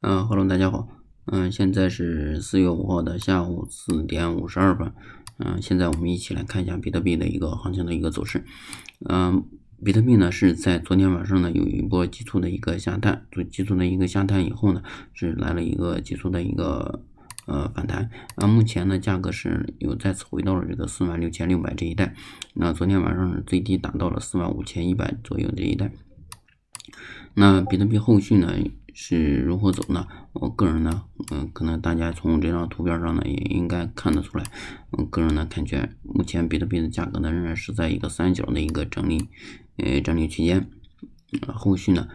Hello， 大家好，现在是4月5号的下午4点52分，现在我们一起来看一下比特币的一个行情的一个走势。比特币呢是在昨天晚上呢有一波急促的一个下探，以后呢是来了一个急促的一个反弹。目前呢价格是有再次回到了这个46600这一带，那昨天晚上最低达到了45100左右这一带。那比特币后续呢是如何走呢？我个人呢，可能大家从这张图片上呢也应该看得出来，个人呢感觉目前比特币的价格呢仍然是在一个三角的一个整理区间，后续呢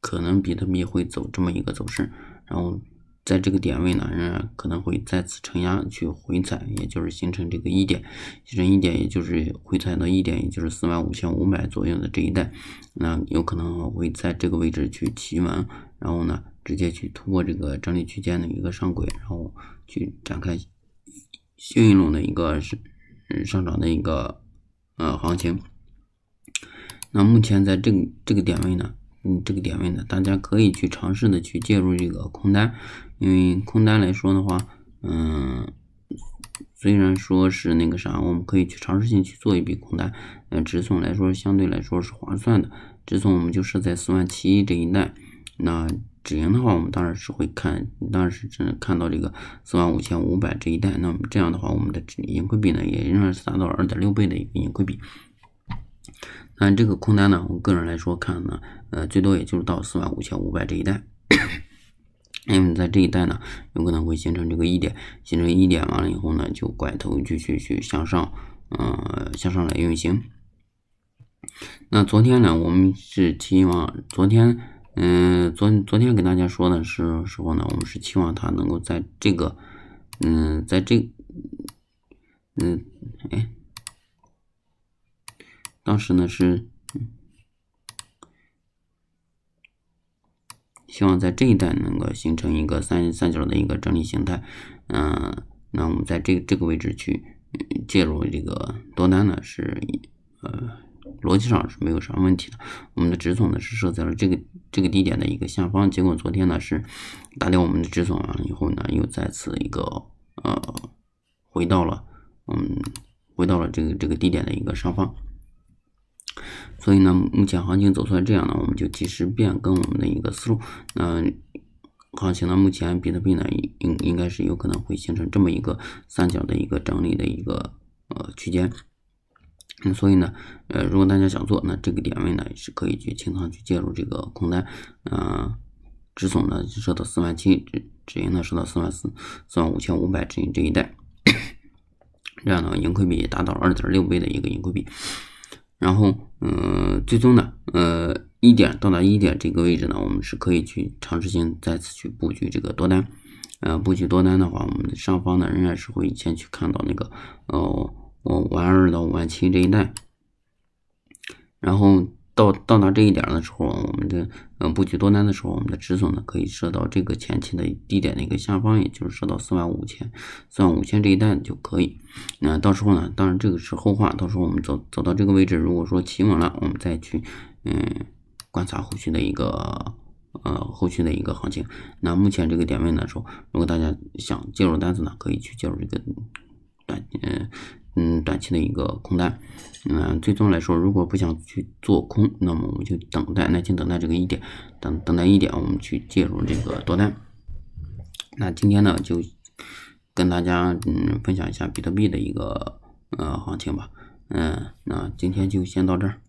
可能比特币会走这么一个走势，然后在这个点位呢仍然可能会再次承压去回踩，也就是形成这个一点，也就是回踩到一点，也就是45500左右的这一带，那有可能会在这个位置去企稳，然后呢直接去突破这个整理区间的一个上轨，然后去展开新一轮的一个上涨的一个行情。那目前在这个点位呢，大家可以去尝试的去介入这个空单，因为空单来说的话，虽然说是那个啥，我们可以去尝试性去做一笔空单，止损来说相对来说是划算的，止损我们就设在47000这一带，那止盈的话我们当然是会看，看到这个45500这一带，那么这样的话我们的盈亏比呢也仍然是达到了2.6倍的一个盈亏比。那这个空单呢，我个人来说看呢，最多也就是到45500这一带，因为在这一带呢，有可能会形成这个一点，完了以后呢，就拐头继续去向上，向上来运行。那昨天呢，我们是期望昨天给大家说的时候呢，我们是期望它能够在这个，当时呢是希望在这一带能够形成一个三角的一个整理形态，那我们在这个位置去介入这个多单呢是逻辑上是没有啥问题的，我们的止损呢是设在了这个低点的一个下方，结果昨天呢是打掉我们的止损完了以后呢，又再次一个回到了这个低点的一个上方。所以呢，目前行情走出来这样呢，我们就及时变更我们的一个思路。那行情呢，目前比特币呢应该是有可能会形成这么一个三角的一个整理的一个区间。所以呢，如果大家想做，那这个点位呢是可以去清仓去介入这个空单，止损呢设到47000，止盈呢设到45500这一带，这样呢盈亏比也达到2.6倍的一个盈亏比。然后，最终呢，一点到达一点这个位置呢，我们是可以去尝试性再次去布局这个多单。布局多单的话，我们的上方呢仍然是会先去看到那个52000到57000这一带。然后到达这一点的时候，我们的布局多单的时候，我们的止损呢可以设到这个前期的低点的一个下方，也就是设到45000这一带就可以。那到时候呢，当然这个是后话，到时候我们走到这个位置，如果说企稳了，我们再去观察后续的一个行情。那目前这个点位呢说，如果大家想介入单子呢，可以去介入这个短期的一个空单，最终来说，如果不想去做空，那么我们就等待，耐心等待这个一点，等待一点，我们去介入这个多单。那今天呢，就跟大家分享一下比特币的一个行情吧，那今天就先到这儿。